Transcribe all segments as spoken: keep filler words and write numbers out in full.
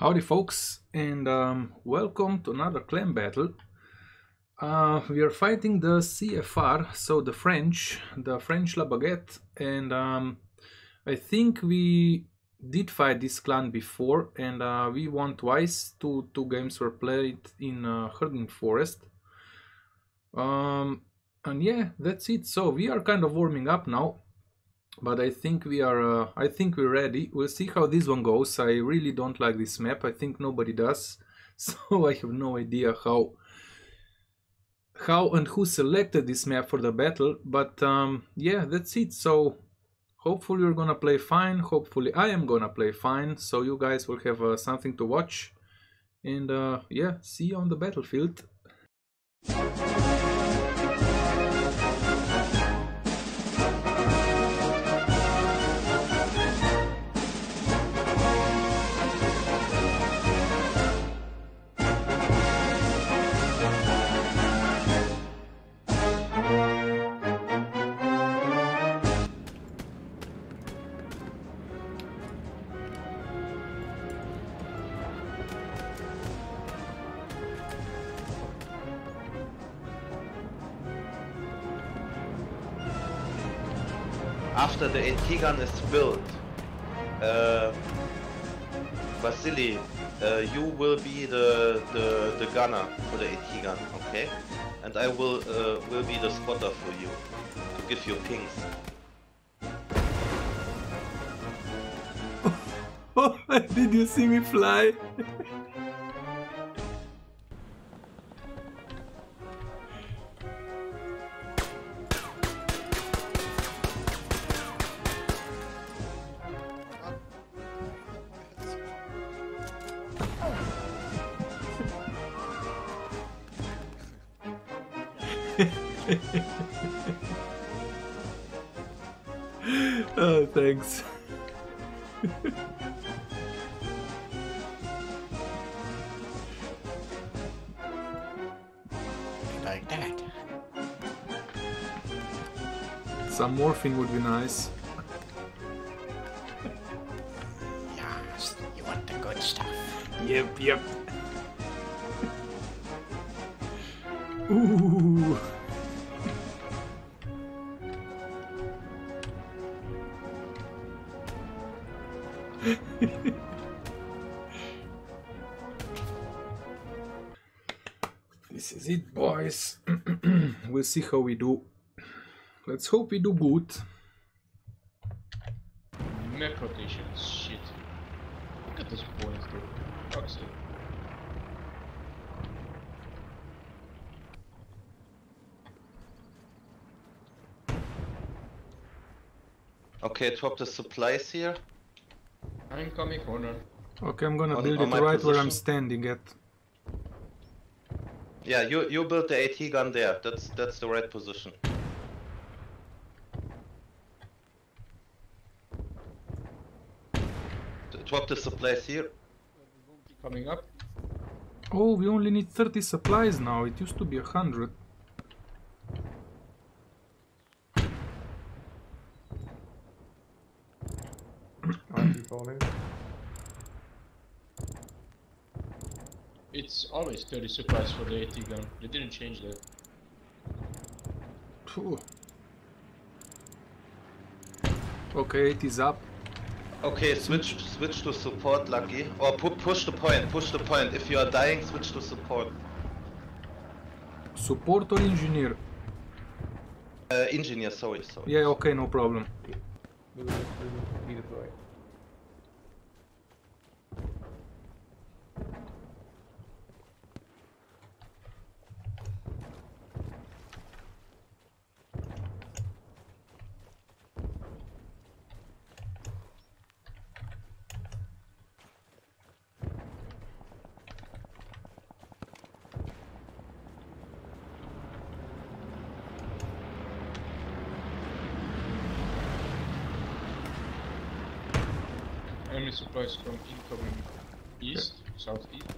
Howdy folks, and um, welcome to another clan battle. Uh, we are fighting the C F R, so the French, the French La Baguette, and um, I think we did fight this clan before, and uh, we won twice. Two, two games were played in uh, Herding Forest. Um, and yeah, that's it. So we are kind of warming up now. But I think we are, uh, I think we're ready. We'll see how this one goes. I really don't like this map. I think nobody does. So I have no idea how, how and who selected this map for the battle. But um, yeah, that's it. So hopefully you're gonna play fine. Hopefully I am gonna play fine. So you guys will have uh, something to watch. And uh, yeah, see you on the battlefield. After the anti-gun is built, uh, Vasily, uh, you will be the, the the gunner for the anti-gun, okay? And I will uh, will be the spotter for you to give you pings. Did you see me fly? Oh, thanks. Like that. Some morphine would be nice. Yes, you want the good stuff. Yep, yep. Ooh. This is it, boys. We'll see how we do. Let's hope we do good. Map rotation is shit. Look at this point, dude. Fuck's sake. Okay, drop the supplies here. I'm coming, corner. Okay, I'm gonna on, build on it right position. Where I'm standing at. Yeah, you you build the AT gun there. That's that's the right position. Drop the supplies here. Coming up. Oh, we only need thirty supplies now. It used to be a hundred. It's always thirty supplies for the AT gun. They didn't change that. Ooh. Okay, it is up. Okay, switch switch to support, Lucky. Or pu push the point, push the point. If you are dying, switch to support. Support or engineer? Uh, engineer, sorry, sorry. Yeah, okay, no problem. Enemy supplies from incoming east, okay. Southeast.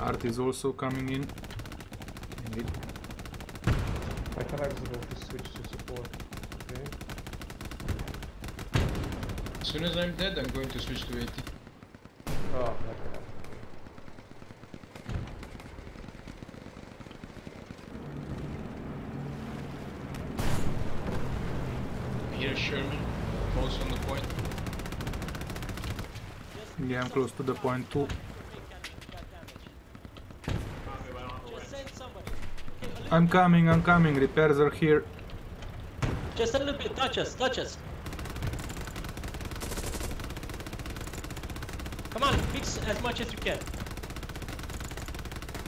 Art is also coming in. Indeed. I can actually go to switch to support. Okay. As soon as I'm dead, I'm going to switch to AT. Oh, okay. Peter Sherman, close on the point. Yeah, I'm close to the point too. I'm coming, I'm coming, repairs are here. Just a little bit, touch us, touch us. Come on, fix as much as you can.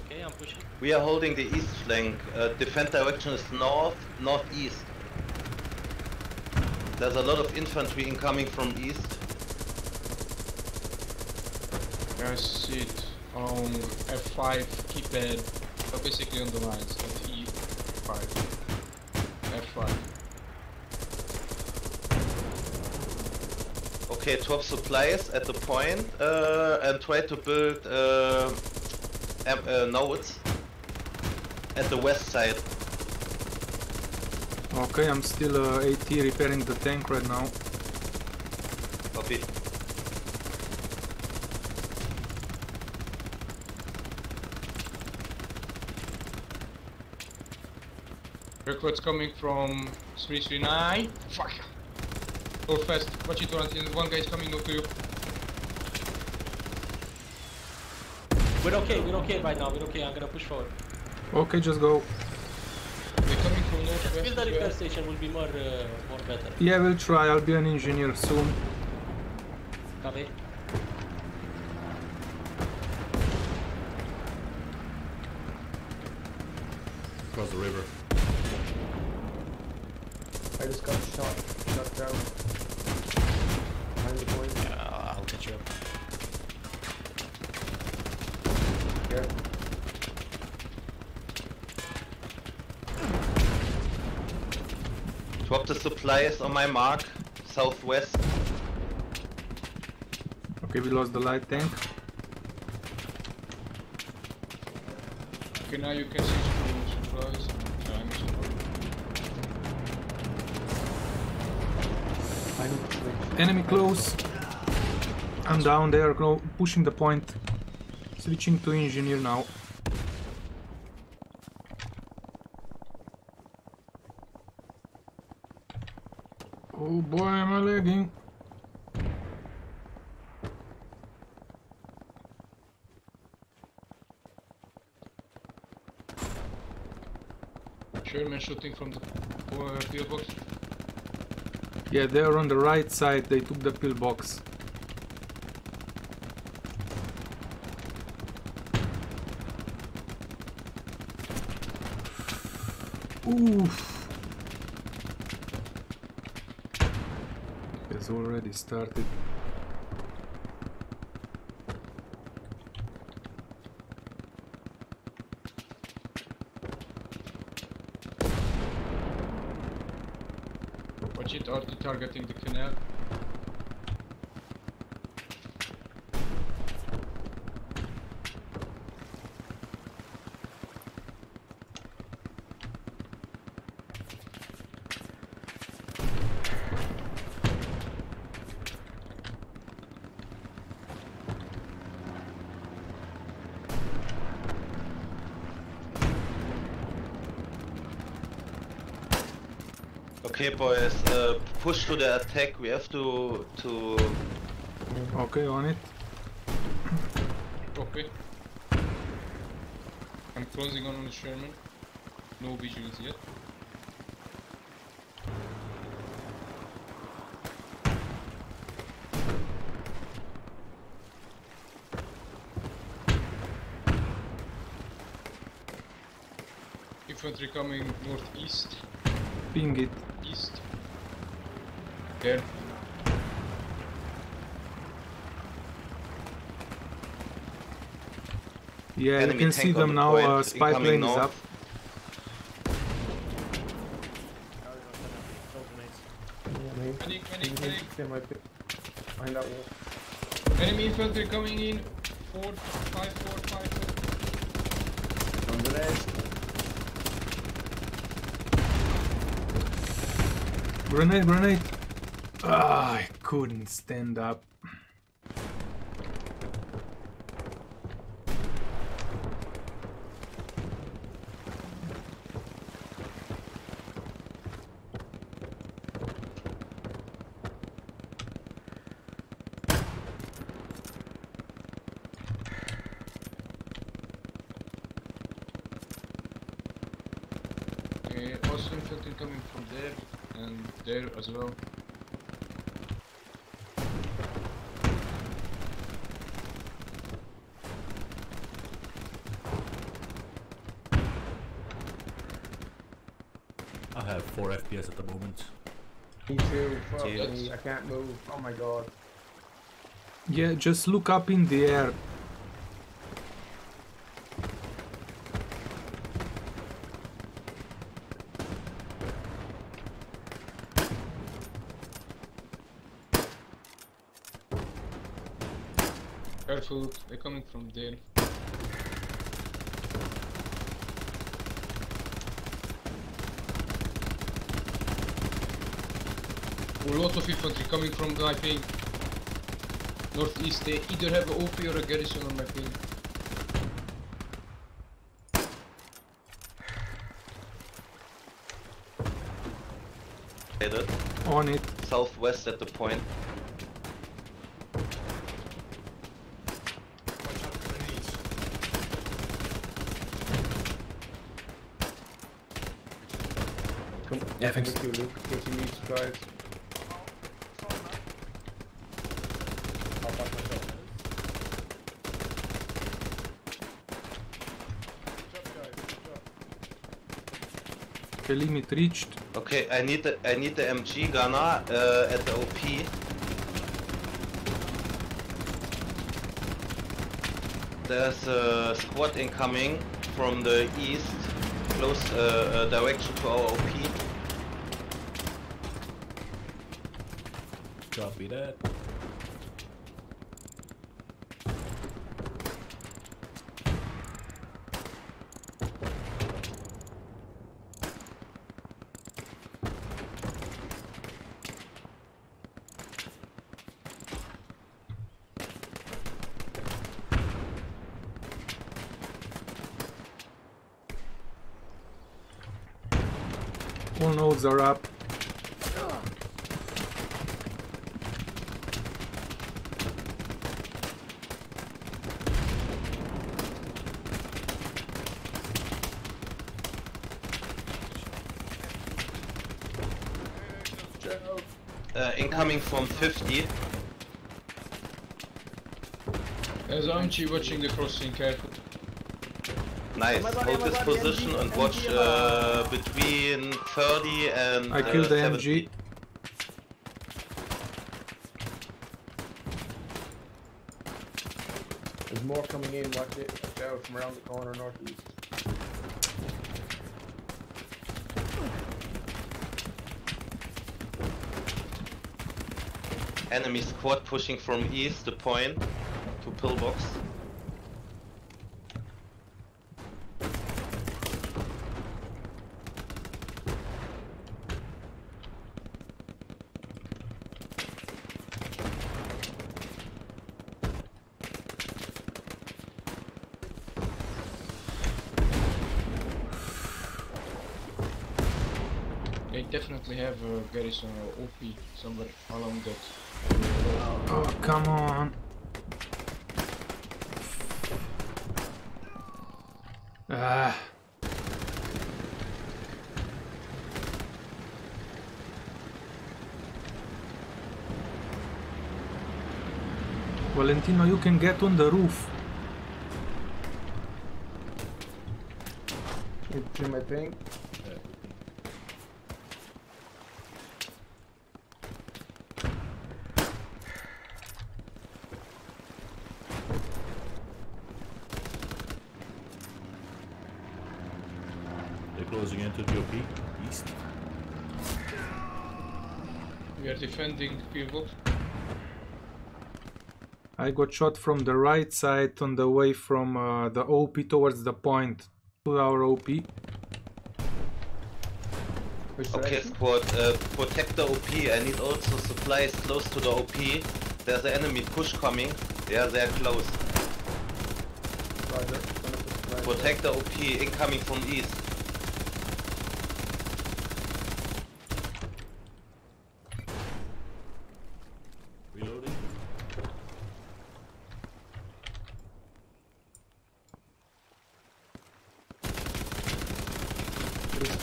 Okay, I'm pushing. We are holding the east flank. Uh, defend direction is north, northeast. There's a lot of infantry incoming from east. I see it on F five keypad, but basically on the lines at E five, F five. Okay, drop supplies at the point uh, and try to build uh, uh, nodes at the west side. Okay, I'm still uh, AT repairing the tank right now. Copy. Recruits coming from three three nine. Fuck! Go fast, watch it, one guy is coming up to you. We're okay, we're okay right now, we're okay, I'm gonna push forward. Okay, just go. They're coming from north west. Build the repair station, will be more, uh, more better. Yeah, we'll try, I'll be an engineer soon. Copy. Across the river. I just got shot, shot down. Behind the point. Yeah, I'll catch you up. Here. Drop the supplies on my mark, southwest. Okay, we lost the light tank. Okay, now you can switch to supplies. Enemy close. I'm down there, pushing the point. Switching to engineer now. Oh boy, am I lagging. Sherman shooting from the uh, pillbox. Yeah, they're on the right side, they took the pillbox. Oof. It's already started. Already targeting the canal. Okay, boys, uh, push to the attack. We have to to. Okay, on it. Okay. I'm closing on the Sherman. No visuals yet. Infantry coming northeast. Ping it. East. There. Yeah, enemy, you can see them the now. Uh, spy plane is up. Panic, panic, panic. Find out what. Enemy infantry coming in. Four, five, four, five, four. On the left. Grenade, grenade! Ah, I couldn't stand up. infantry coming from there and there as well. I have four F P S at the moment. Me too, fuck me, I can't move, oh my god. Yeah, just look up in the air. Careful, they're coming from there. A lot of infantry coming from the, I think, northeast. They either have an O P or a garrison on my ping. Headed. On it. Southwest at the point. Come, yeah, thanks. Look, because you need to drive. Limit reached. Okay, I need the I need the M G gunner uh, at the O P. There's a squad incoming from the east, close uh, uh, direction to our O P. Copy that. All nodes are up. Uh, incoming from fifty. There's Amchi watching the crossing carefully. Nice, hold this position M G, and watch uh, between thirty and I killed uh, the M G. There's more coming in, watch it, watch out from around the corner northeast. Enemy squad pushing from east, the point, to pillbox. Definitely have a garrison or O P somewhere along that. Oh, come on. Ah. Valentino, you can get on the roof. It's my thing. Closing into the O P, east. We are defending people. I got shot from the right side on the way from uh, the O P towards the point to our O P. Which okay, direction? Squad, uh, protect the O P. I need also supplies close to the O P. There's an enemy push coming. Yeah, they're close. Roger. Protect the O P, incoming from east.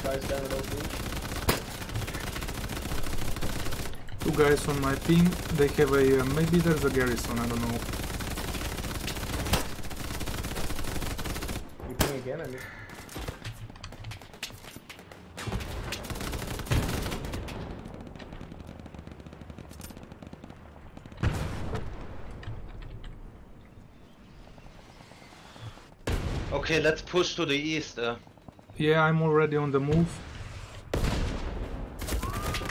guys down at Old Beach. Two guys on my ping, they have a, uh, maybe there's a garrison, I don't know. You ping again, I mean. Okay, let's push to the east. Uh. Yeah, I'm already on the move.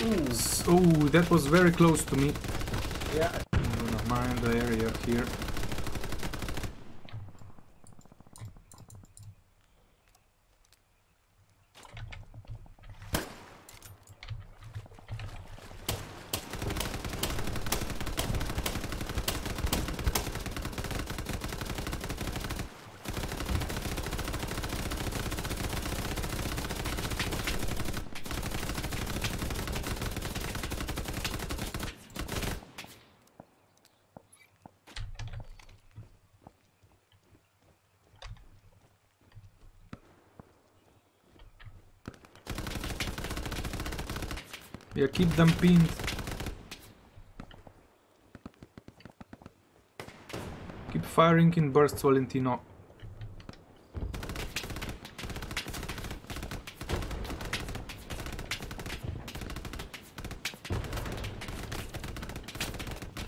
Ooh. So, oh, that was very close to me. Yeah. Never mind the area here. Yeah, keep them pinned. Keep firing in bursts, Valentino.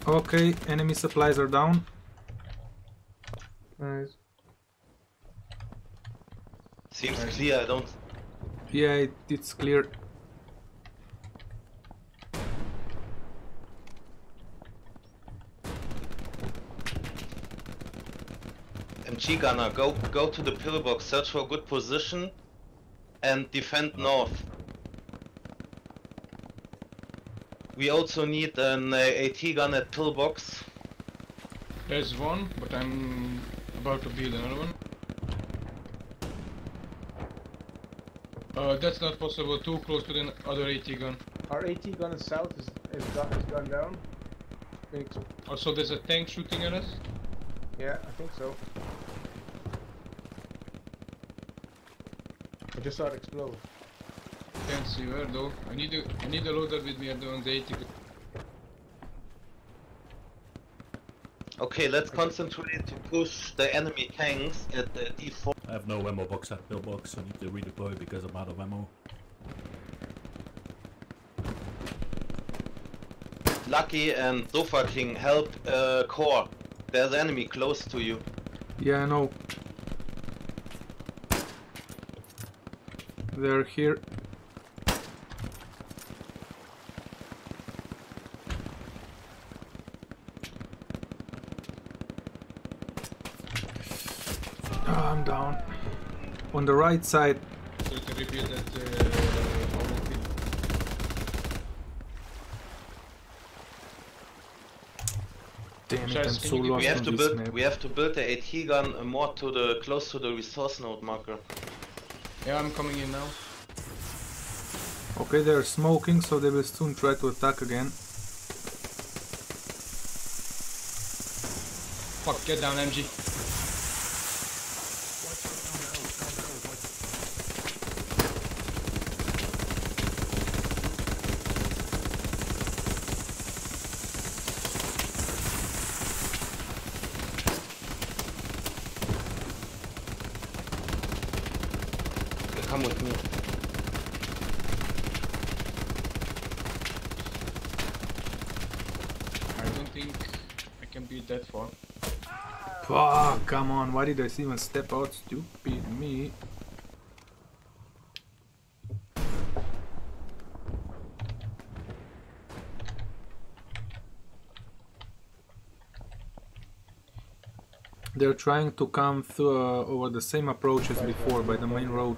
Okay, enemy supplies are down. Nice. Seems clear, I don't... Yeah, it, it's clear. Gunner, go go to the pillbox, search for a good position and defend north. We also need an uh, AT gun at pillbox. There's one, but I'm about to build another one. Uh, that's not possible, too close to the other AT gun. Our AT gun is south, is, is, gone, is gone down. I think so. Also there's a tank shooting at us? Yeah, I think so. I just saw it explode. Can't see where though. I need a, I need a loader with me on the eighty. Okay, let's concentrate to push the enemy tanks at the D four. I have no ammo box at pillbox, I need to redeploy because I'm out of ammo. Lucky and Sofa King, help uh, core. There's enemy close to you. Yeah, I know. They're here. Oh, I'm down. On the right side. So to repeat that, uh, damn it, I'm so lost. We have to build. We have to build the AT gun more to the close to the resource node marker. Yeah, I'm coming in now. Okay, they're smoking, so they will soon try to attack again. Fuck, get down, M G. Come with me. I don't think I can beat that far. Oh, come on, why did I even step out? Stupid me. They're trying to come through, uh, over the same approach as before by the main road.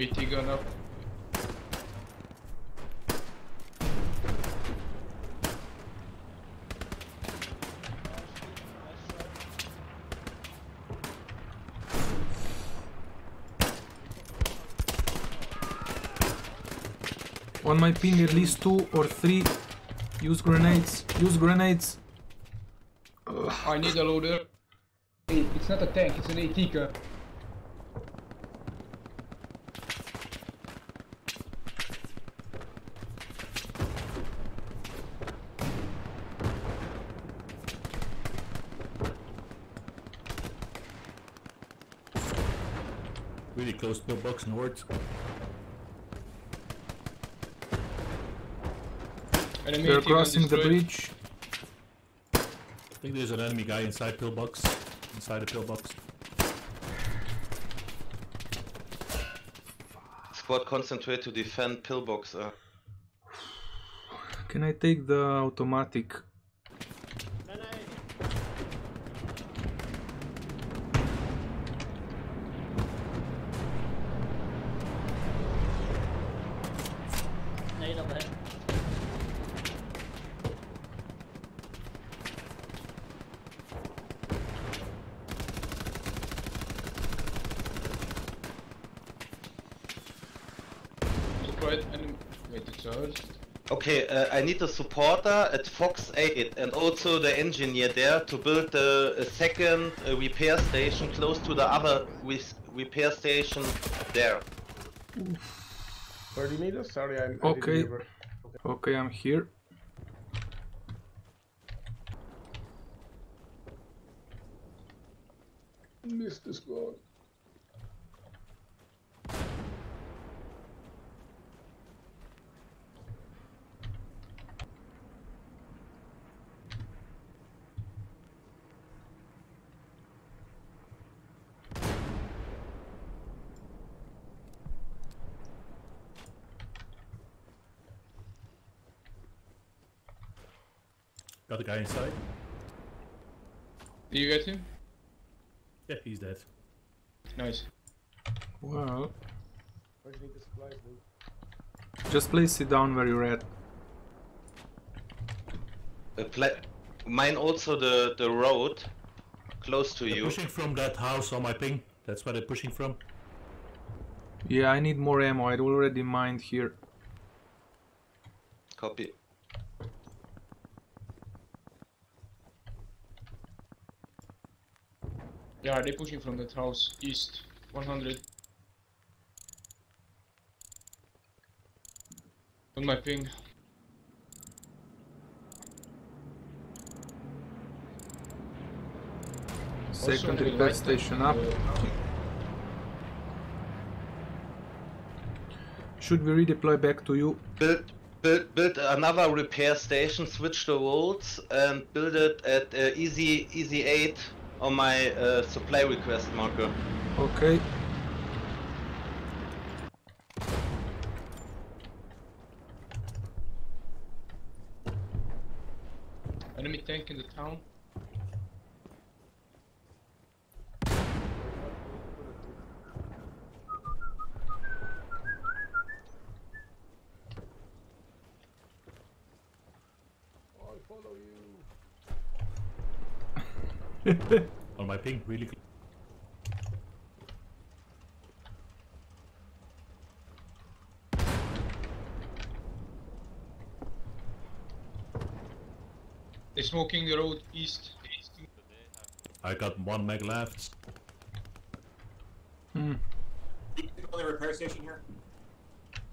AT gun up. On my ping at least two or three. Use grenades. Use grenades. I need a loader. It's not a tank, it's an A T K. Really close pillbox north. They're crossing the bridge. I think there's an enemy guy inside pillbox. Inside a pillbox. Squad, concentrate to defend pillbox. Uh. Can I take the automatic? Okay, uh, I need a supporter at Fox eight and also the engineer there to build a, a second uh, repair station close to the other repair station there. thirty meters? Sorry, I'm... Okay. Okay. Okay, I'm here. Missed the squad. Got the guy inside. Did you get him? Yeah, he's dead. Nice. Well... Where do you need the supplies, dude? Just place it down where you're at. Uh, Mine also the, the road, close to they're you. Pushing from that house on my ping. That's where they're pushing from. Yeah, I need more ammo. I'd already mined here. Copy. Yeah, they're pushing from that house, east, one hundred. On my ping. Second repair station up. Should we redeploy back to you? Build, build, build another repair station, switch the roads and build it at uh, easy, easy eight. On my uh, supply request marker. Okay. Enemy tank in the town. On my ping, really close. They're smoking the road east. east. I got one meg left. Hmm. Is the only repair station here?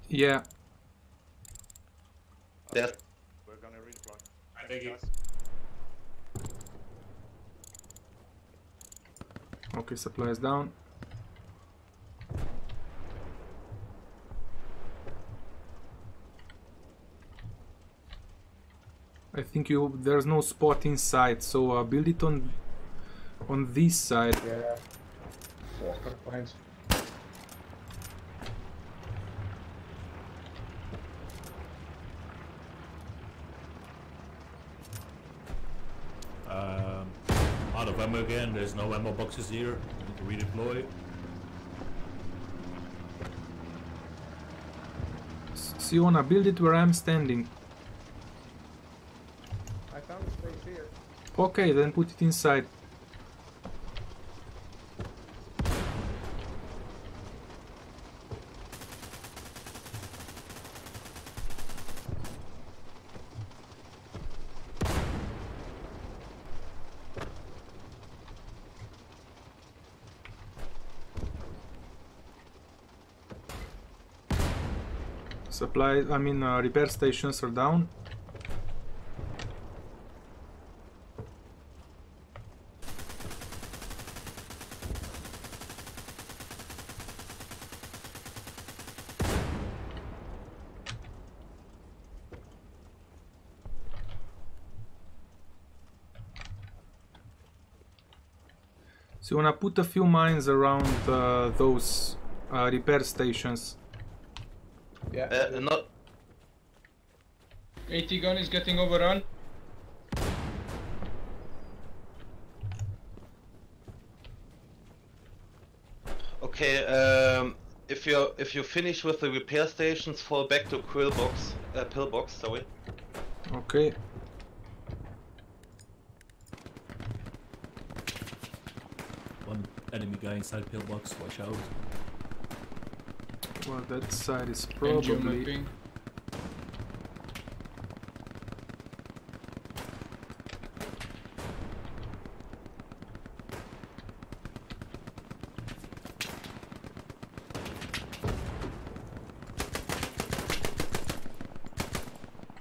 Yeah. Death. We're gonna redeploy. I think it's. Okay, supply is down. I think you there's no spot inside, so uh, build it on on this side. Yeah. Water points. Again, there's no ammo boxes here. Need to redeploy. Siona, build it where I'm standing. I found a space here. Okay, then put it inside. Supply, I mean uh, repair stations are down. So you wanna put a few mines around uh, those uh, repair stations. Yeah. Uh, not. eighty gun is getting overrun. Okay. Um, if you if you finish with the repair stations, fall back to pillbox. Uh, pillbox. Sorry. Okay. Enemy guy inside pillbox, watch out. Well, that side is probably...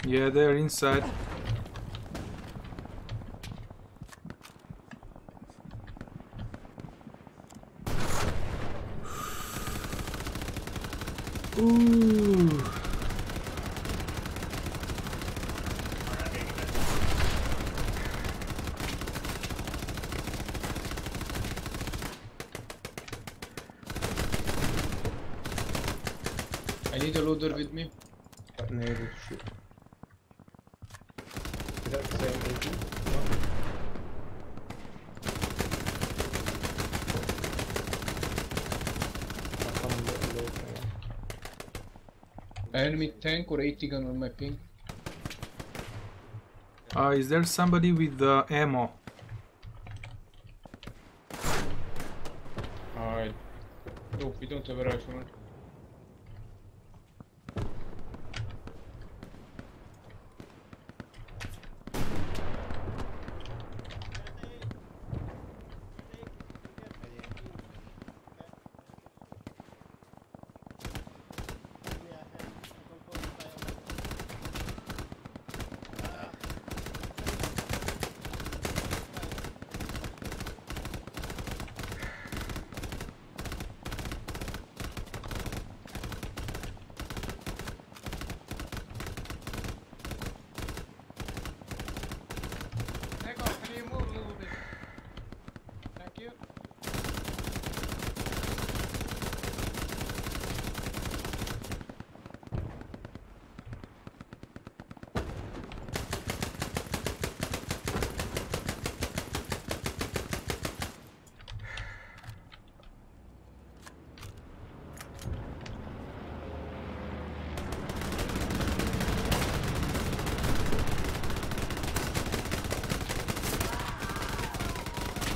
Yeah, they're inside. Enemy tank or eighty gun on my ping. Uh, is there somebody with uh, ammo? Uh, no, we don't have a rifle.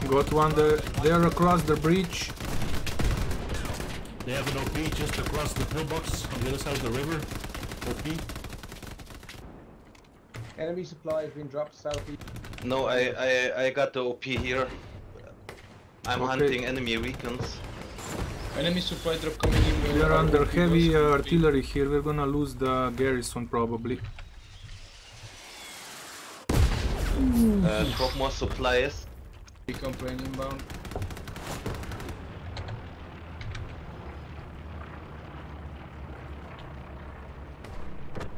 Got one, they're, they're across the bridge. They have an O P just across the pillbox on the other side of the river. O P. Enemy supply has been dropped southeast. No, I, I, I got the O P here. I'm okay. Hunting enemy weapons. Enemy supply drop coming in. We are under heavy uh, artillery here. We're gonna lose the garrison probably. Uh, drop more supplies. We complain inbound.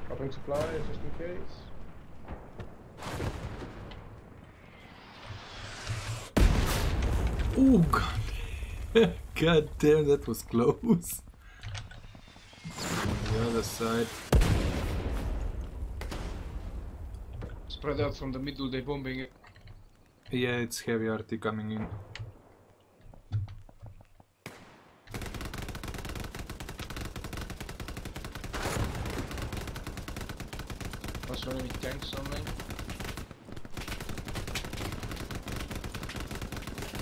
Dropping supplies just in case. Oh god. God damn, that was close. On the other side. Spread out from the middle, they're bombing it. Yeah, it's heavy arty coming in. What's wrong with tanks on me?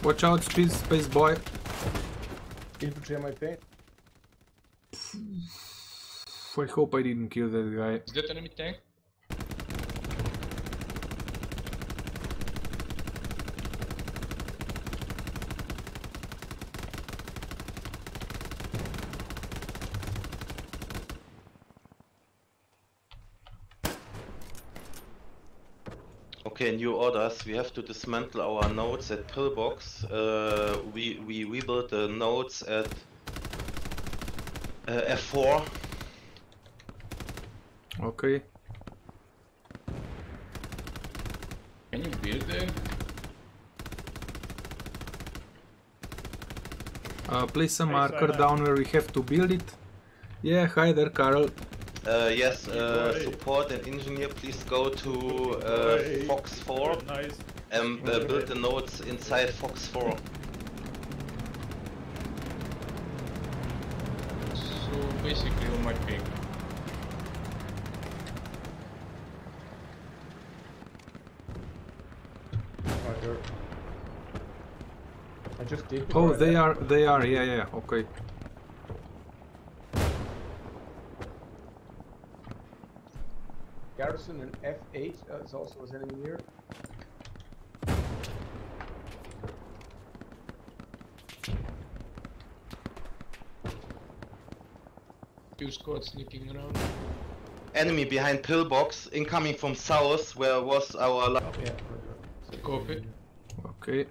Watch out, speed, space boy. Infantry on my paint. I hope I didn't kill that guy. Is that enemy tank? Okay, new orders. We have to dismantle our nodes at Pillbox. Uh, we we rebuild the nodes at uh, F four. Okay. Can you build there? Uh, place a marker down where we have to build it. Yeah, hi there, Carl. Uh, yes, uh, support and engineer, please go to uh, Fox four and uh, build the nodes inside Fox four. So basically on my ping. I just did. Oh, they are, they are, yeah, yeah, okay. Garrison and F eight uh, is also an enemy here. Two squads sneaking around. Enemy behind Pillbox, incoming from south, where was our last. Oh, yeah. Copy. Okay.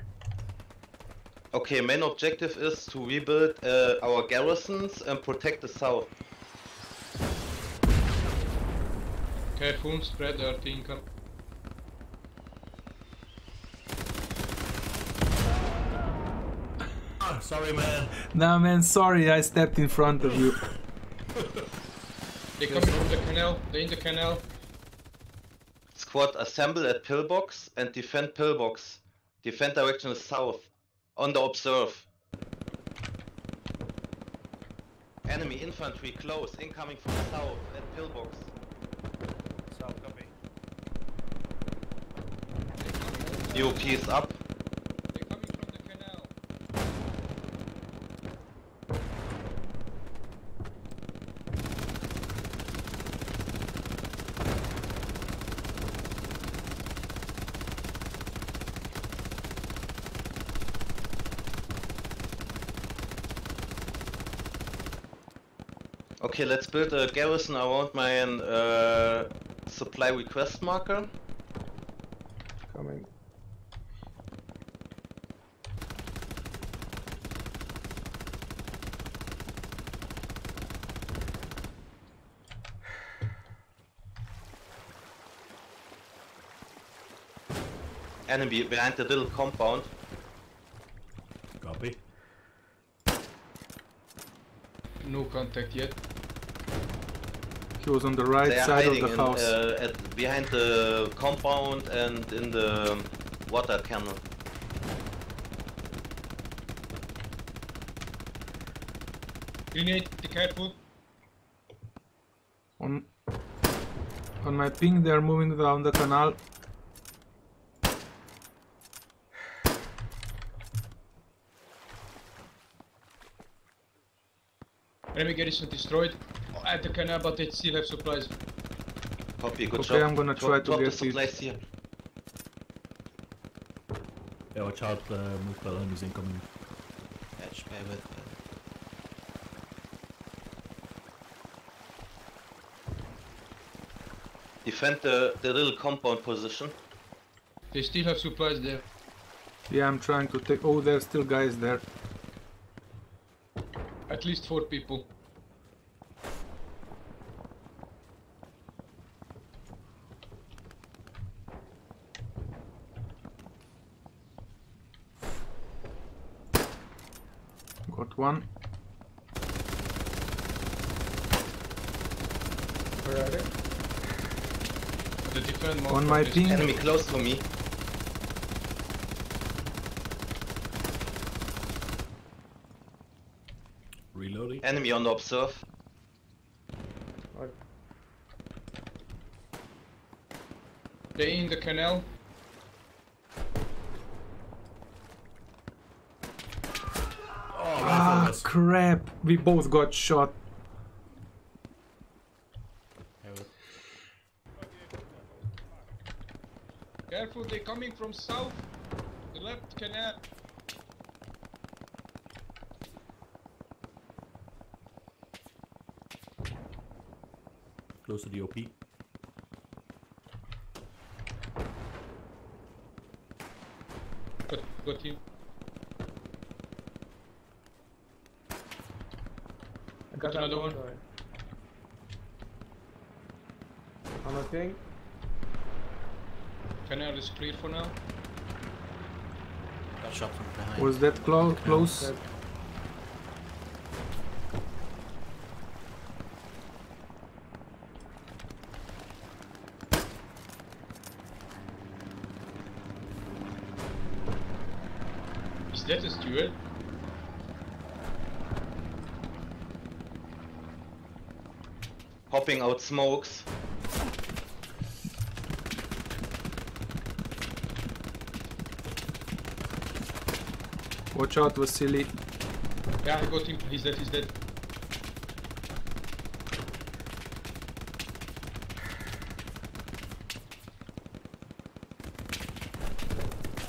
Okay, main objective is to rebuild uh, our garrisons and protect the south. Typhoon spread our income. Oh, sorry, man. Nah, man, sorry, I stepped in front of you. They coming from the canal. They in the canal. Squad, assemble at Pillbox and defend Pillbox. Defend direction is south. On the observe. Enemy infantry close. Incoming from south at Pillbox. U P is up. They're coming from the canal. Okay, let's build a garrison around my uh, supply request marker. Coming. Enemy behind the little compound. Copy. No contact yet. He was on the right they side of the in, house. Uh, at, behind the compound and in the water canal. Grenade, be careful. On, on my ping, they are moving down the canal. Enemy garrison destroyed. Oh, at the canal, but they still have supplies. Copy, good okay, job. I'm gonna try drop, to drop get the supplies it. Here. Yeah, watch out, uh, move the enemies incoming. Edge, pivot. Defend the, the little compound position. They still have supplies there. Yeah, I'm trying to take. Oh, there's still guys there. At least four people. Got one. Where are they? The different on my team. Enemy close to me. Reloading. Enemy on the observe. Right. They in the canal. Oh, ah, crap! We both got shot. Careful! They're coming from south. The left canal. Close to the O P. go to you. I got, got another one. Door. I'm not kidding. Can I just clear for now? Got shot from behind. Was that clo close? That That is steward. Hopping out smokes. Watch out, Vasily. Yeah, I got him. He's dead, he's dead.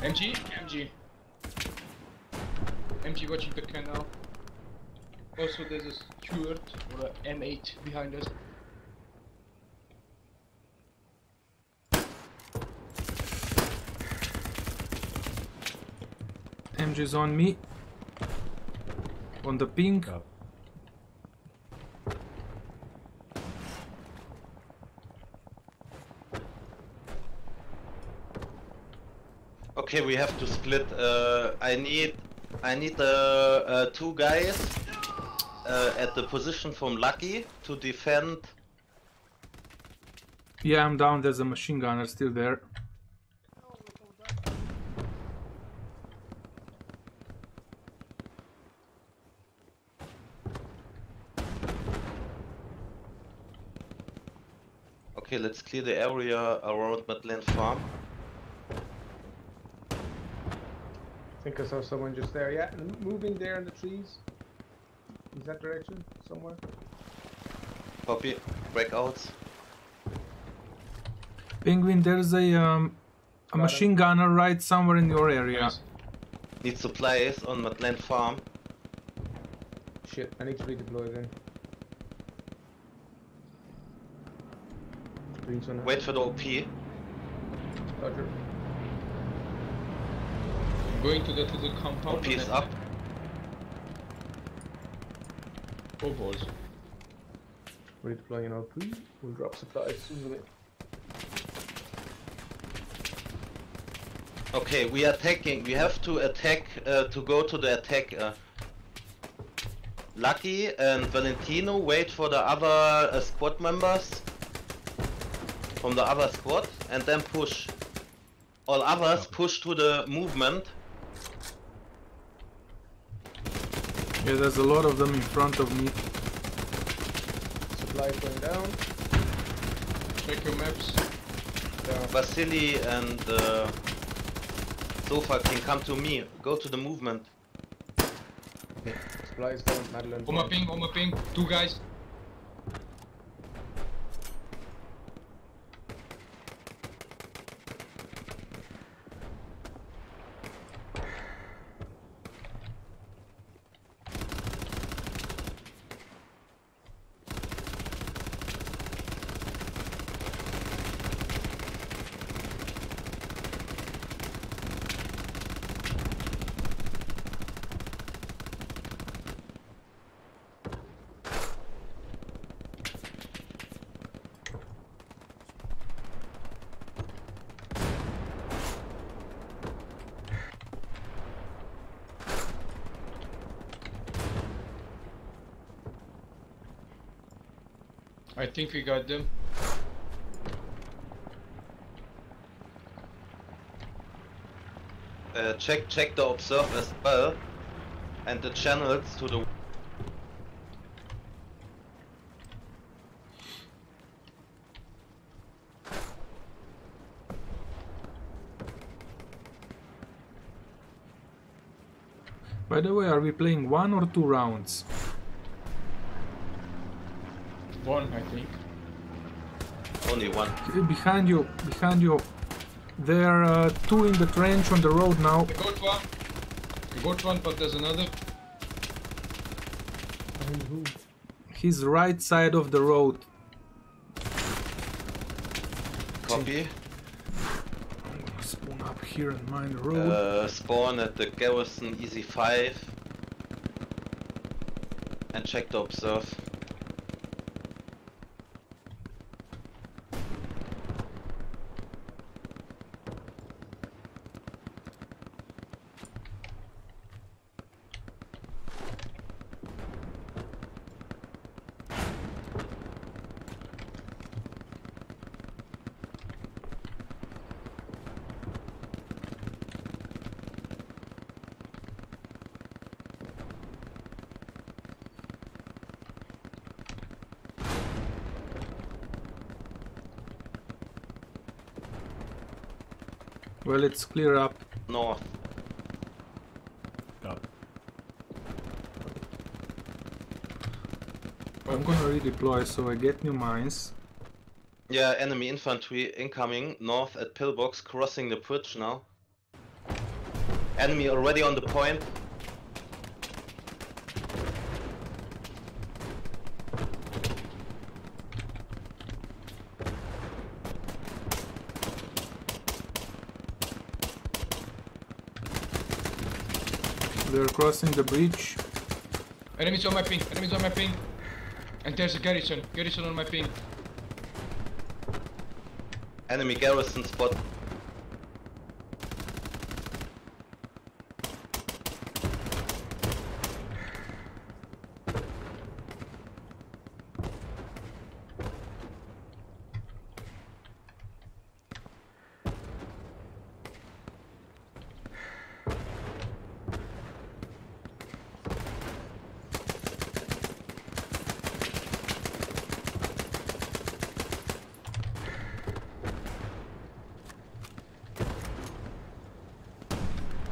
M G? M G. M G watching the canal. Also there's a Stuart or a M eight behind us. M G's on me. On the ping. Oh. Okay, we have to split. Uh, I need I need uh, uh, two guys uh, at the position from Lucky to defend. Yeah, I'm down. There's a machine gunner still there. Okay, let's clear the area around Madeleine Farm. I think I saw someone just there, yeah, moving there in the trees. Is that direction? Somewhere? Copy, breakouts. Penguin, there's a um, a Got machine it. gunner right somewhere in your area. Nice. Need supplies on Madeleine Farm. Shit, I need to redeploy then. Wait for the O P. Roger. Going to that little compound. O P is up. Four balls. We're deploying our O P. We'll drop supplies soon. Okay, we are attacking. We have to attack uh, to go to the attack. Uh, Lucky and Valentino wait for the other uh, squad members from the other squad and then push. All others push to the movement. Yeah, there's a lot of them in front of me. Supply going down. Check your maps. Yeah. Vasily and uh, Sofa can come to me. Go to the movement. Okay. Supply is down, Madeleine. Oma ping, Oma ping. Two guys. I think we got them. Uh, check, check the observe as well, and the channels to the. By the way, are we playing one or two rounds? One, I think. Only one. Okay, behind you, behind you. There are uh, two in the trench on the road now. I got one. I got one, but there's another. He's right side of the road. Copy. spawn up here and mine the road. Uh, spawn at the garrison easy five and check to observe. Well, it's clear up north. Got it. I'm gonna redeploy, so I get new mines. Yeah, enemy infantry incoming north at pillbox, crossing the bridge now. Enemy already on the point. They're crossing the bridge. Enemies on my ping, enemies on my ping. And there's a garrison, garrison on my ping. Enemy garrison spot.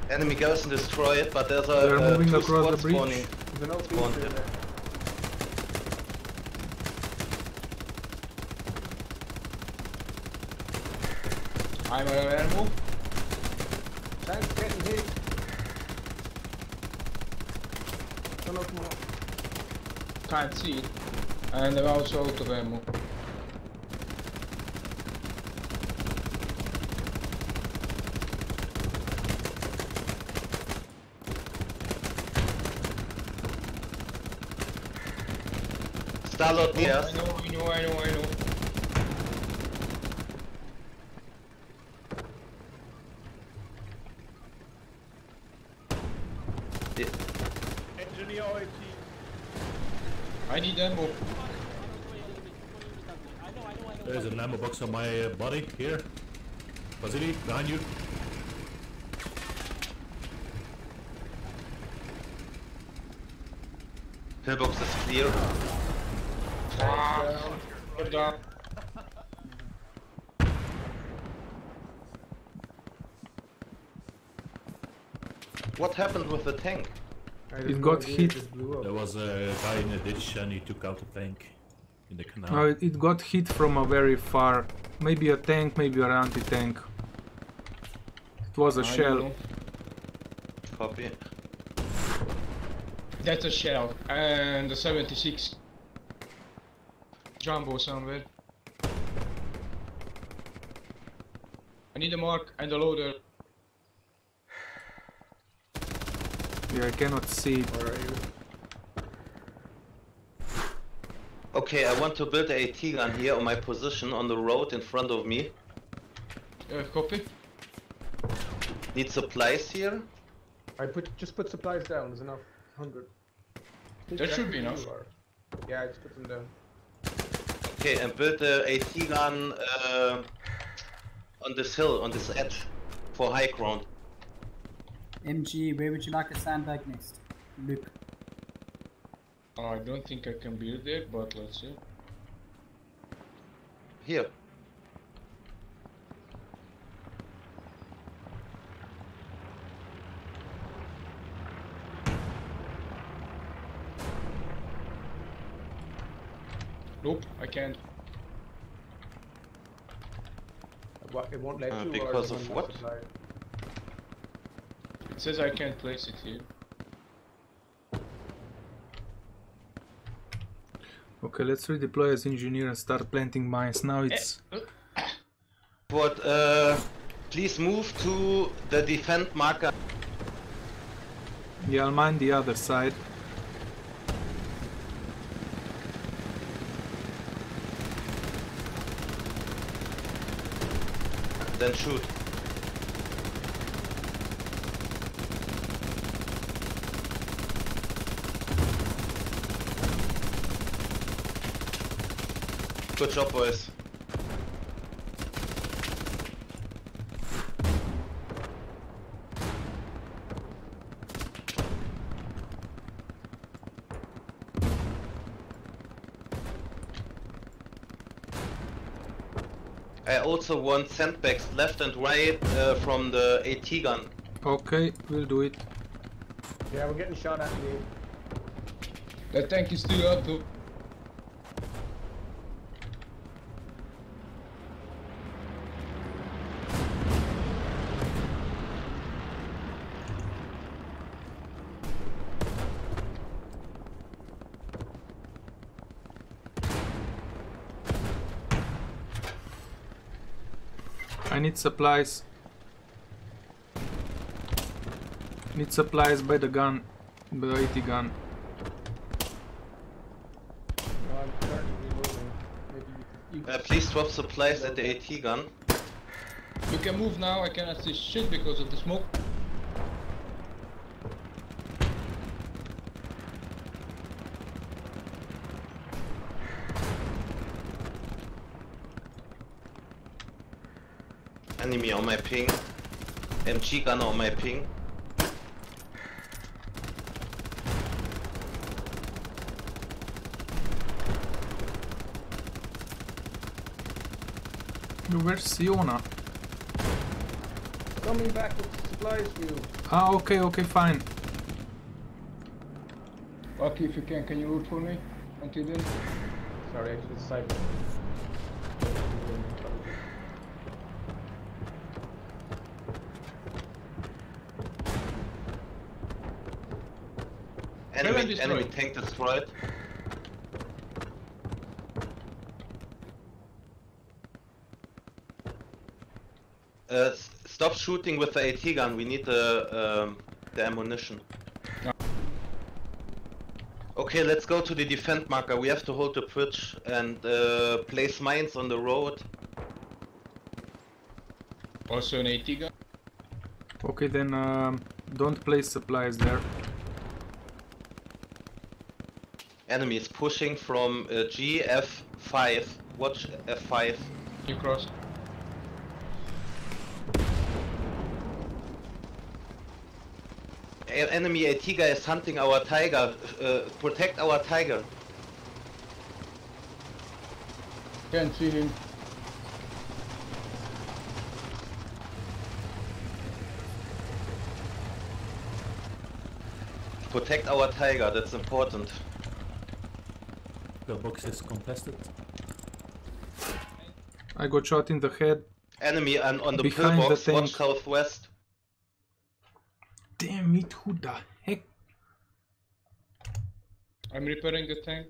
Enemy garrison destroyed, but there's a They're uh, moving two across the bridge. They're not spawned there. I'm on an animal. Tanks getting hit. Cannot move. Can't see it. And they're also out of ammo. Starlord, oh, yes. I know, I know, I know, I know. Yeah. Engineer I T. I need ammo. There's an ammo box on my body here. Vasily, behind you. Pillbox is clear. Wow. Good job. What happened with the tank? It got hit. There was a guy in a ditch and he took out a tank in the canal. No, it, it got hit from a very far. Maybe a tank, maybe an anti-tank. It was a I shell. Know. Copy. That's a shell. And the seventy-six. Jumbo somewhere. I need a mark and a loader. Yeah, I cannot see. Where are you? Okay, I want to build a AT gun here on my position on the road in front of me. Uh, copy. Need supplies here? I put just put supplies down. There's enough. Hundred. That should be enough. Yeah, I just put them down. Okay, and build the AT gun uh, on this hill, on this edge, for high ground. M G, where would you like a sandbag next? Luke. Oh, I don't think I can build it, but let's see. Here. Nope, I can't. It won't let uh, you. Because of what? Supply. It says I can't place it here. Okay, let's redeploy as engineer and start planting mines. Now it's. What? Uh, Please move to the defend marker. Yeah, I'll mind the other side. Then shoot. Good job, boys. I also want sandbags left and right uh, from the AT gun. Okay, we'll do it. Yeah, we're getting shot at, dude. That tank is still up, though. I need supplies. Need supplies by the gun, by the AT gun. Uh, please drop supplies at the AT gun. You can move now. I cannot see shit because of the smoke. Enemy on my ping. M G gunner on my ping. You were Siona. Coming back with supplies for you. Ah, okay, okay, fine. Lucky, if you can, can you loot for me? Until then. Sorry, actually, it's cyber. Enemy, enemy tank destroyed. Uh, stop shooting with the AT gun. We need the um, the ammunition. Okay, let's go to the defend marker. We have to hold the bridge and uh, place mines on the road. Also an AT gun. Okay, then um, don't place supplies there. Enemy is pushing from uh, G, F five. Watch F five. You cross. A enemy AT guy is hunting our tiger. Uh, protect our tiger. Can't see him. Protect our tiger, that's important. The box is contested. I got shot in the head. Enemy on, on the pillbox, one southwest. Damn it, who the heck? I'm repairing the tank.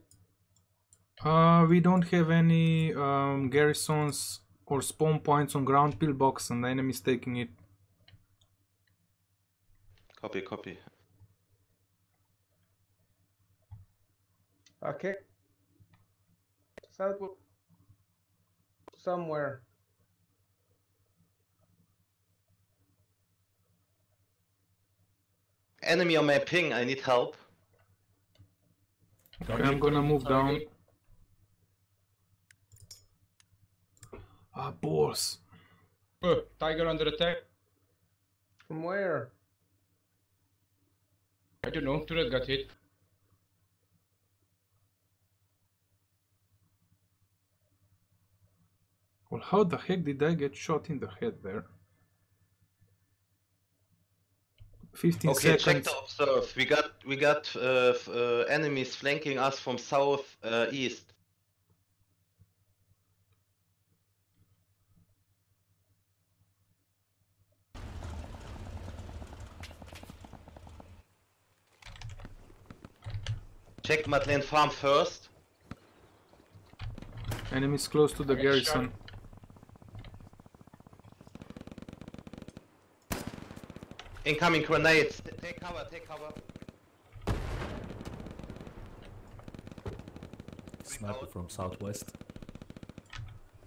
Uh, we don't have any um, garrisons or spawn points on ground pillbox, and the enemy's taking it. Copy, copy. Okay. Somewhere. Enemy on my ping, I need help. Okay, I'm gonna move down. Ah, boss. Uh, tiger under attack. From where? I don't know, turret got hit. Well, how the heck did I get shot in the head there? fifteen okay, seconds. Okay, check the observe. We got we got uh, uh, enemies flanking us from south uh, east. Check Madeleine Farm first. Enemies close to the garrison. Shot. Incoming grenades. Take cover, take cover. Sniper from southwest.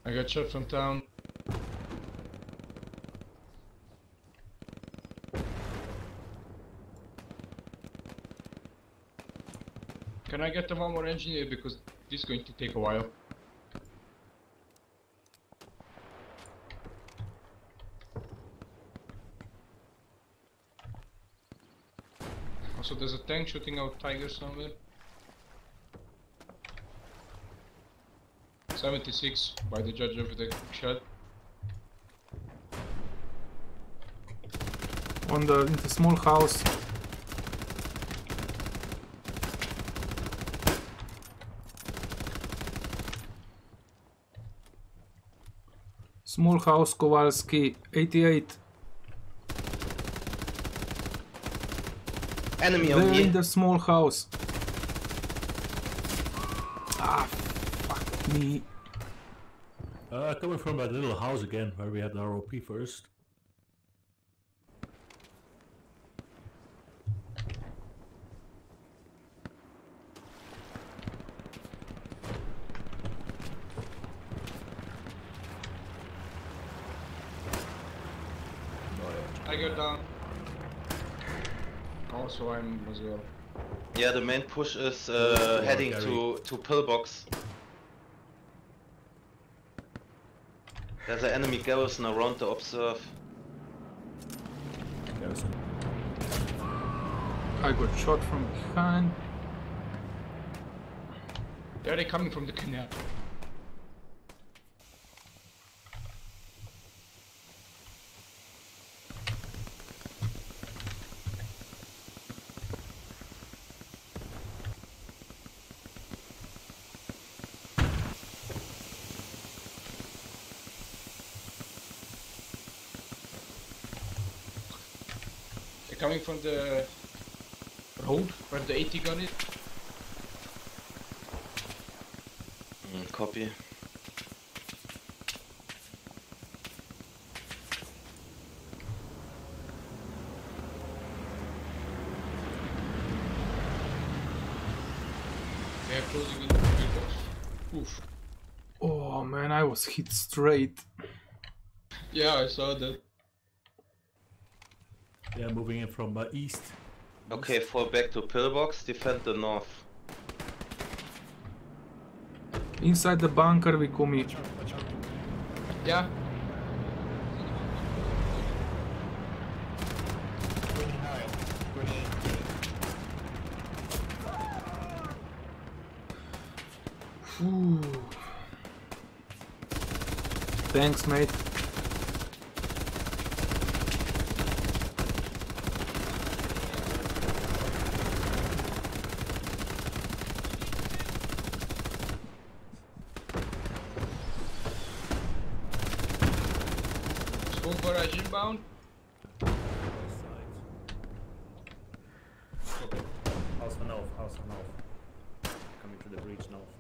I got shot from town. Can I get one more engineer, because this is going to take a while. Also there's a tank shooting out Tiger somewhere. seventy-six by the judge of the shot. On the, in the small house. Small house, Kowalski, eighty-eight. Enemy on me. In the small house. Ah, fuck me. Uh, coming from that little house again, where we had the R O P first. Tiger down. Also I'm as well. Yeah, the main push is uh, heading to, to pillbox. There's an enemy garrison around to observe. Garrison. I got shot from behind. There they're coming from the canal. Coming from the road where the eighty gun is. Mm, copy. They are closing in the box. Oof. Oh man, I was hit straight. Yeah, I saw that. They are moving in from uh, east. Okay, fall back to pillbox, defend the north. Inside the bunker we come in. Yeah. Ooh. Thanks, mate. Inbound. House and north, house and north. Coming to the bridge north.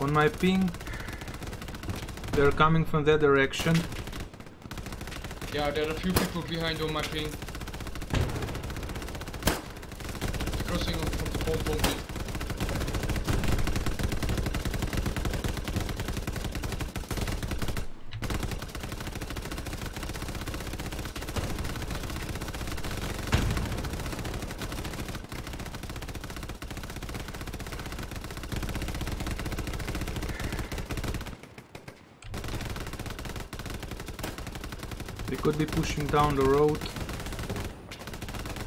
On my ping, they're coming from that direction. Yeah, there are a few people behind on my ping. Crossing from the pole bomb. They could be pushing down the road.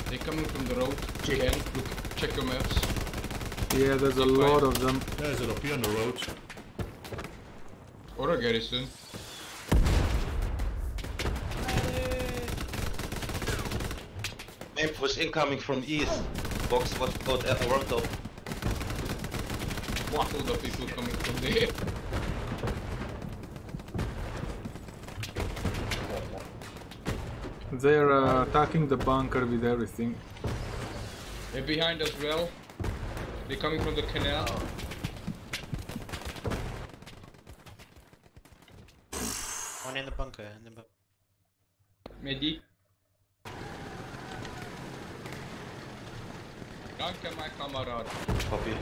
They're coming from the road again. Look, check your maps. Yeah, there's a lot of them. There's an O P on the road. Or a garrison. Main push incoming from east. Box was got at the road top. What all the people coming from there? They're uh, attacking the bunker with everything. They're behind as well. They're coming from the canal. One in the bunker. In the bu Midi. Danke, my comrade. Copy.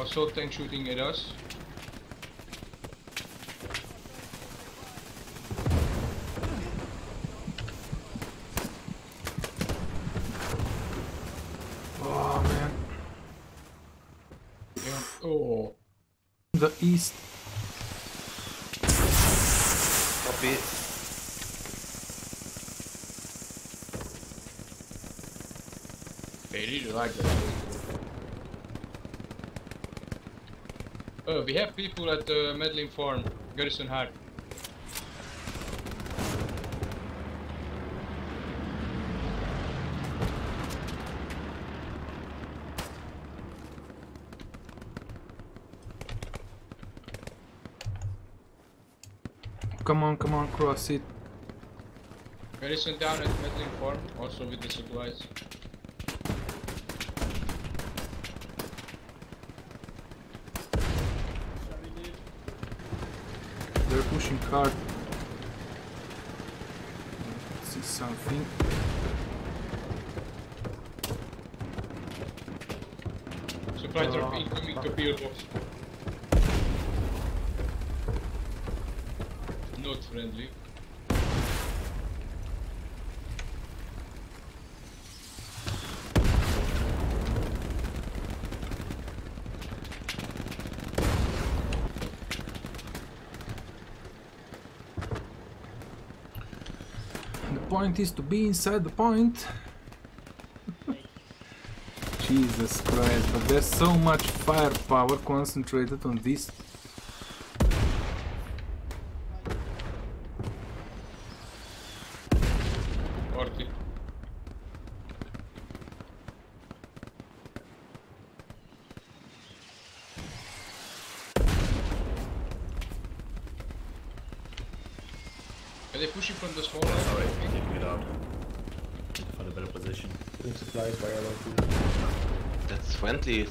Assault tank shooting at us. Oh man. Yeah. Oh. The east. Copy. They really like that. Uh, we have people at uh, Madeleine Farm, Garrison Hard. Come on, come on, cross it. Garrison down at Madeleine Farm, also with the supplies. They're pushing hard. See something. Supply drop incoming to P O box. Not friendly. Point is to be inside the point. Jesus Christ, but there's so much firepower concentrated on this. forty. Are they pushing from the small line? Alright, we can get out. Find a better position. Getting supplies by our That's friendly.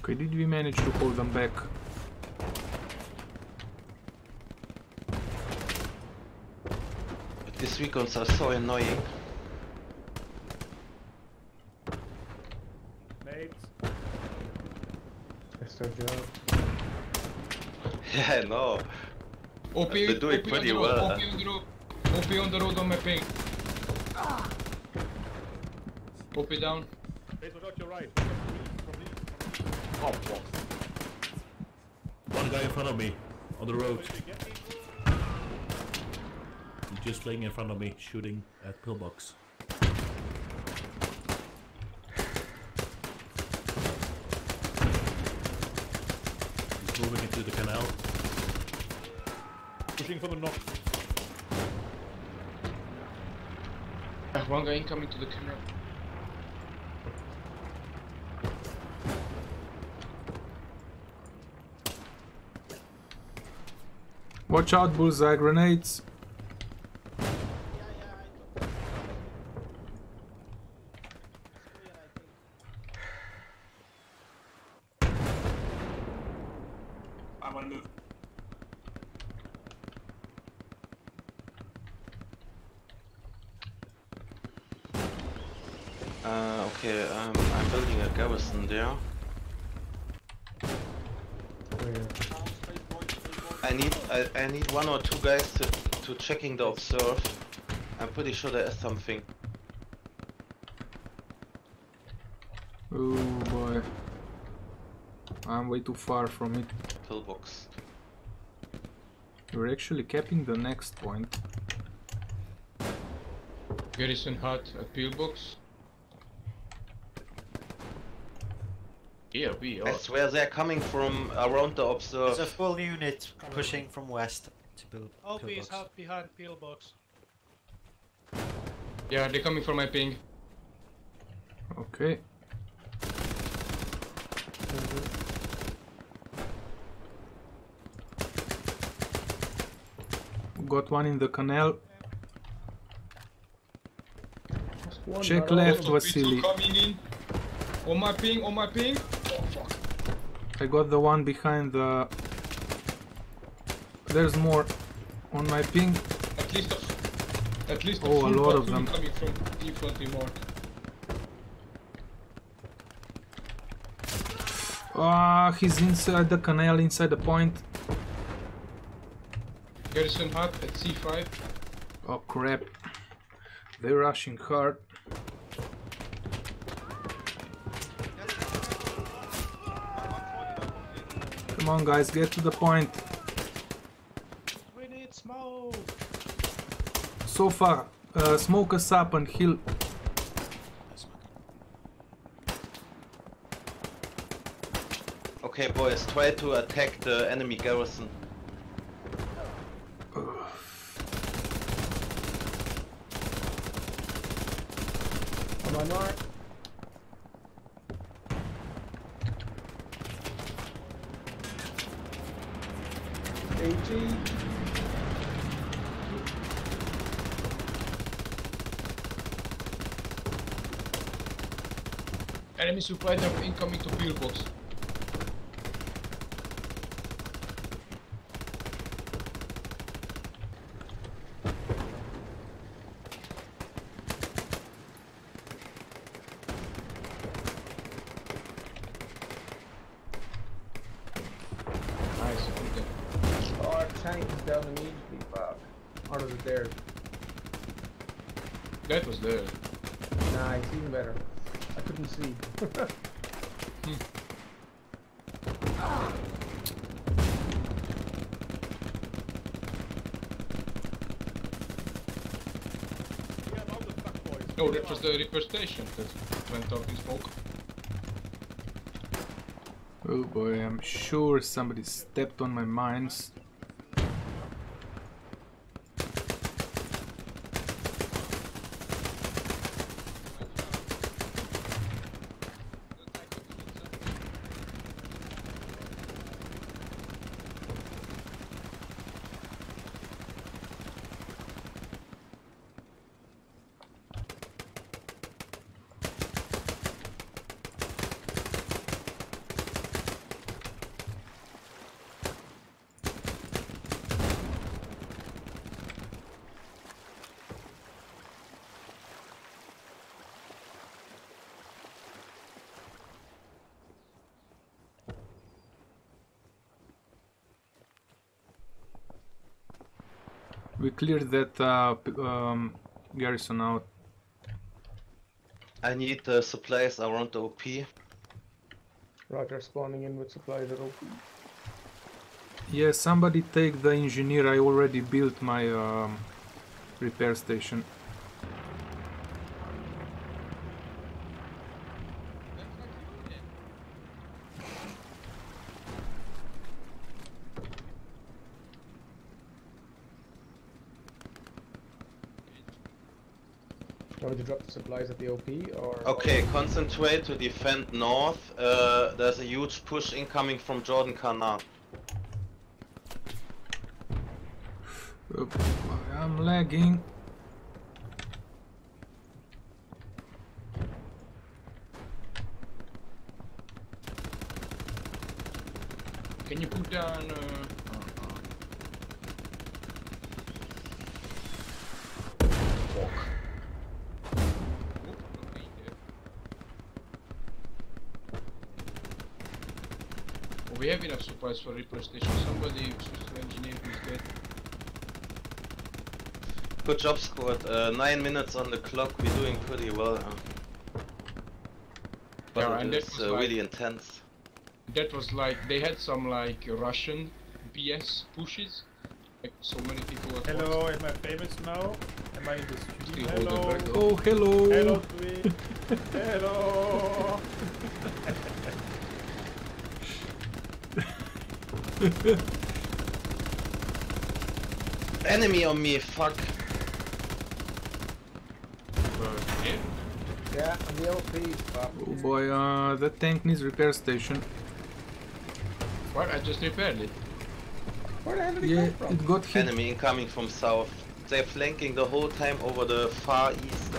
Okay, did we manage to hold them back? But these recalls are so annoying. Yeah, no. O P, they're doing O P pretty on the road, well. O P on the road on my ping. O P down. Oh, fuck. One guy in front of me, on the road. He's just laying in front of me, shooting at pillbox. Moving into the canal. Pushing from the north. Uh, one guy incoming to the canal. Watch out, bullseye grenades. Uh, okay, um, I'm building a garrison there. Oh, yeah. I need I, I need one or two guys to, to checking the observe. I'm pretty sure there is something. Oh boy. I'm way too far from it. Pillbox. We're actually capping the next point. Garrison hut at pillbox. Yeah, we are. I swear they're coming from around the observe. There's a full unit pushing from west to build. All is half behind pillbox. Yeah, they're coming from my ping. Okay. Got one in the canal. One Check left, Vasily. Coming in. On my ping, on my ping. Oh, fuck. I got the one behind the... There's more on my ping. At least a, at least a, oh, a lot of them. Coming from in front of Mark. Ah, uh, he's inside the canal, inside the point. Garrison hut at C five. Oh crap. They're rushing hard. Come on guys, get to the point. We need smoke. So far, uh, smoke us up and heal. Okay boys, try to attack the enemy garrison. On my mark. A G. Enemy supply dump incoming to pillbox. No, that was the repair station that went up in smoke. Oh boy, I'm sure somebody stepped on my mines. We cleared that uh, um, garrison out. I need the uh, supplies around the O P. Roger, spawning in with supplies at O P. Yeah, somebody take the engineer. I already built my um, repair station. To drop the supplies at the O P or... Okay, concentrate to defend north. Uh, there's a huge push incoming from Jordan Canal. I'm lagging. Can you put down... Uh... We have enough supplies for repair station. Somebody, system engineer, is dead. Good job, squad. Uh, nine minutes on the clock. We're doing pretty well. Huh? But yeah, and it's uh, like, really intense. That was like they had some like Russian B S pushes. Like so many people. At hello, once. Am I famous now? Am I in the street? Hello. Oh, hello. Hello, Twin. Hello. Enemy on me, fuck. Yeah, on the L P. Oh boy, uh, that tank needs repair station. What? I just repaired it. Where the enemy yeah, from? It got hit. Enemy incoming from south. They're flanking the whole time over the far east.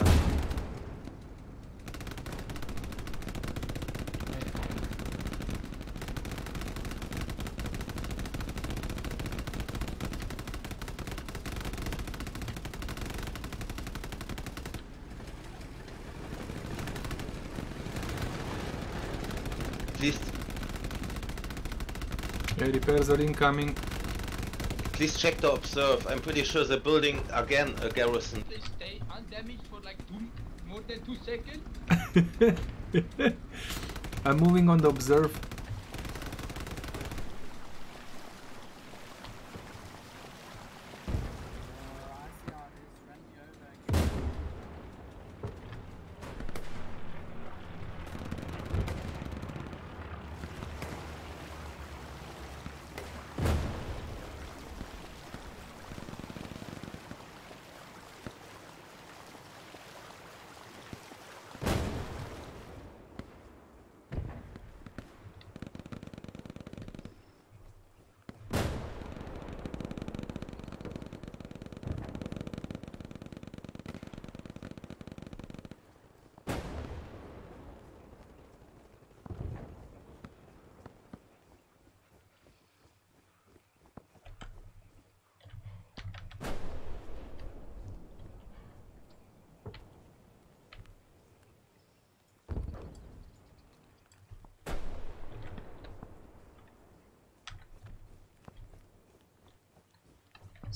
at least. Yeah, repairs are incoming. Please check to observe. I'm pretty sure the building again a garrison. They stay undamaged for like two, more than two seconds. I'm moving on the observe.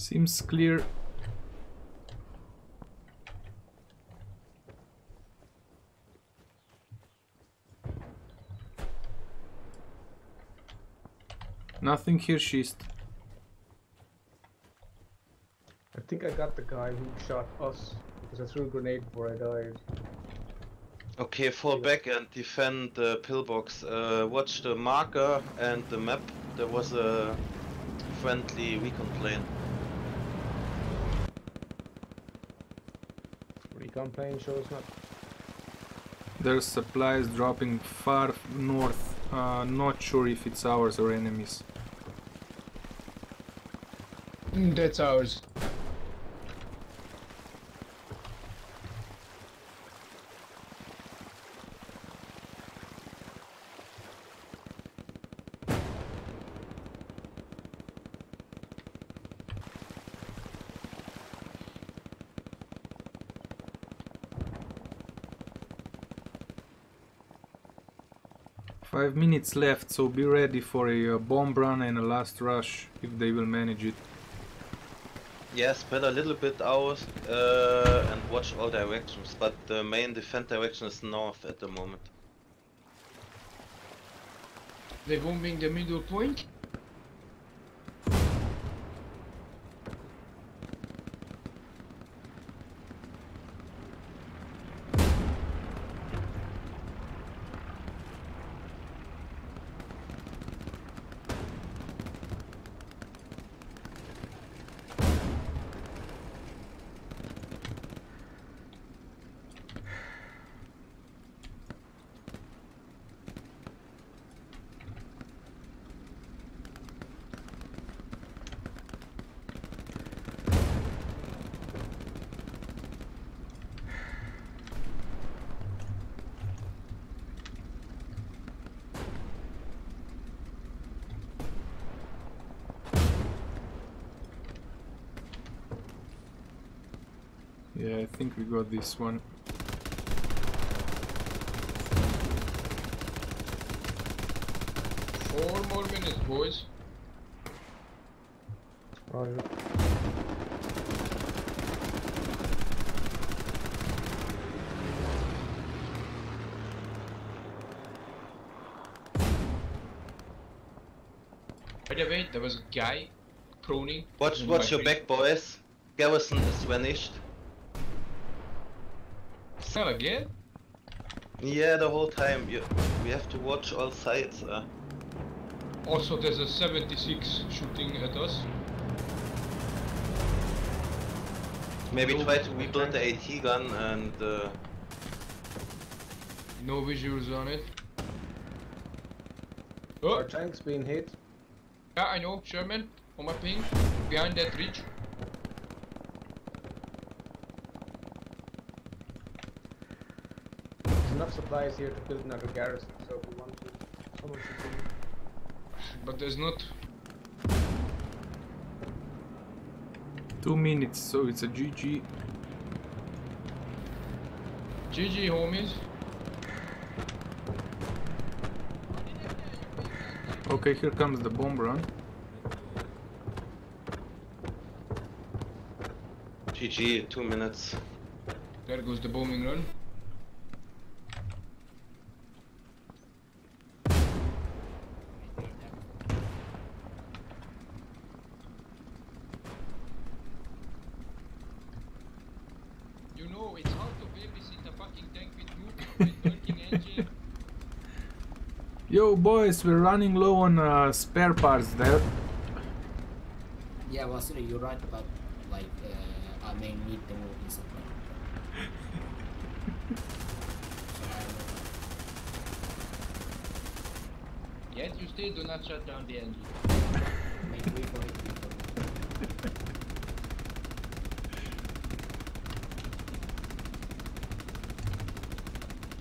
Seems clear. Nothing here, Schist. I think I got the guy who shot us because I threw a grenade before I died. Okay, fall back and defend the pillbox. Uh, watch the marker and the map. There was a friendly recon plane. Plane shows up. There's supplies dropping far north. Uh, not sure if it's ours or enemies. Mm, that's ours. Five minutes left, so be ready for a, a bomb run and a last rush, if they will manage it. Yeah, spread a little bit out uh, and watch all directions, but the main defend direction is north at the moment. They're bombing the middle point? Yeah, I think we got this one. Four more minutes, boys. Right. By the way, there was a guy pruning. Watch, watch your back, boys. Garrison is vanished. Again? Yeah, the whole time. You, we have to watch all sides. Uh. Also, there's a seventy-six shooting at us. Maybe no, try to rebuild the AT gun and... Uh, no visuals on it. Oh. Our tank's being hit. Yeah, I know. Sherman, on my ping. Behind that ridge. Supplies here to build another garrison, so we want to. Someone should do it. But there's not. Two minutes, so it's a G G. G G, homies. Okay, here comes the bomb run. G G, two minutes. There goes the bombing run. You know, it's hard to babysit a fucking tank with movement and working engine. Yo, boys, we're running low on uh, spare parts there. Yeah, Vasily, you're right about, like, uh, I may need the movie support. Yes, you still do not shut down the engine. Make way for it, people.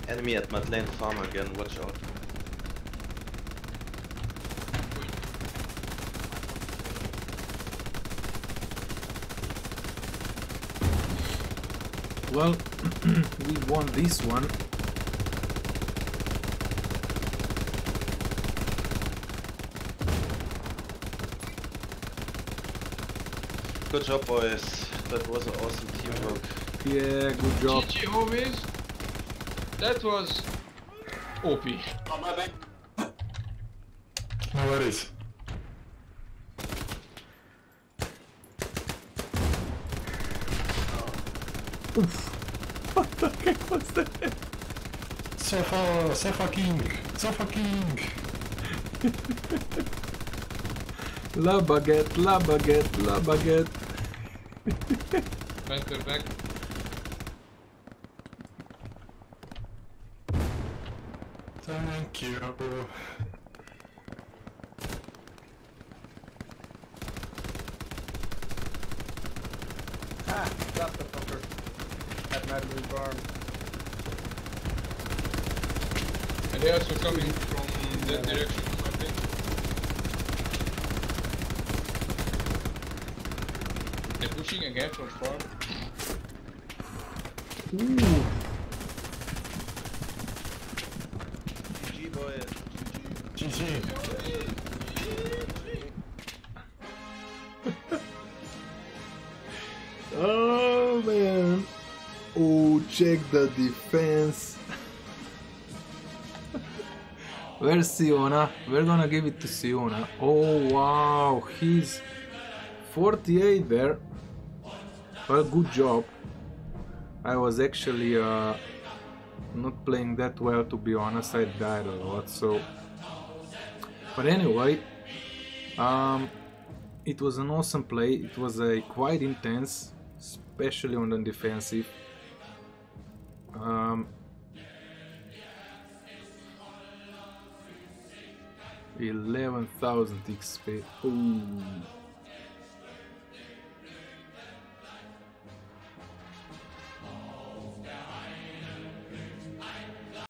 Enemy at Madeleine Farm again, watch out. Well, we won this one. Good job, boys. That was an awesome teamwork. Yeah, good job. G G, homies. That was O P. On my back. No worries. Oof. What the heck was that? C F R, C F R King, C F R King! La Baguette, La Baguette, La Baguette! Back, they're back. Thank you, bro. Ah, got the fucker. Madeleine Farm. And they are also coming from that yeah. direction, I think. They're pushing again from farm. Ooh. G G, boy. G G. G G. G G. Oh, man. Oh, check the defense. Where's Siona? We're gonna give it to Siona. Oh, wow, he's forty-eight there. Well, good job. I was actually uh, not playing that well, to be honest. I died a lot, so... But anyway, um, it was an awesome play. It was uh, quite intense, especially on the defensive. Um, eleven thousand X P. Ooh.